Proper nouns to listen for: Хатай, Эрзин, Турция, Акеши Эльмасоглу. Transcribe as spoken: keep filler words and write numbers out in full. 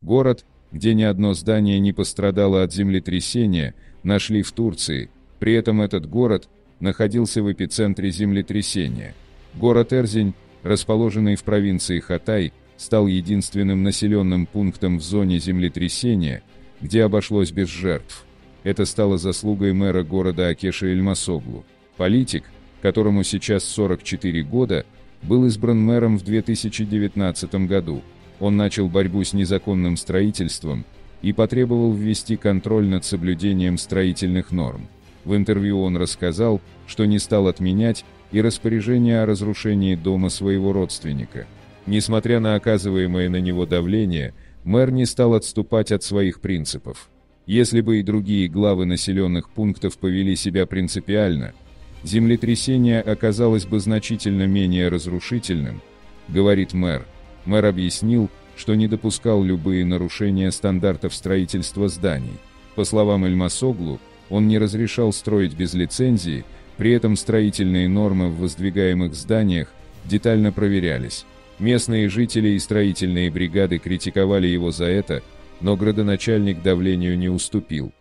Город, где ни одно здание не пострадало от землетрясения, нашли в Турции, при этом этот город находился в эпицентре землетрясения. Город Эрзин, расположенный в провинции Хатай, стал единственным населенным пунктом в зоне землетрясения, где обошлось без жертв. Это стало заслугой мэра города Акеши Эльмасоглу. Политик, которому сейчас сорок четыре года, был избран мэром в две тысячи девятнадцатом году. Он начал борьбу с незаконным строительством и потребовал ввести контроль над соблюдением строительных норм. В интервью он рассказал, что не стал отменять и распоряжение о разрушении дома своего родственника. Несмотря на оказываемое на него давление, мэр не стал отступать от своих принципов. Если бы и другие главы населенных пунктов повели себя принципиально, землетрясение оказалось бы значительно менее разрушительным, говорит мэр. Мэр объяснил, что не допускал любые нарушения стандартов строительства зданий. По словам Эльмасоглу, он не разрешал строить без лицензии, при этом строительные нормы в воздвигаемых зданиях детально проверялись. Местные жители и строительные бригады критиковали его за это, но градоначальник давлению не уступил.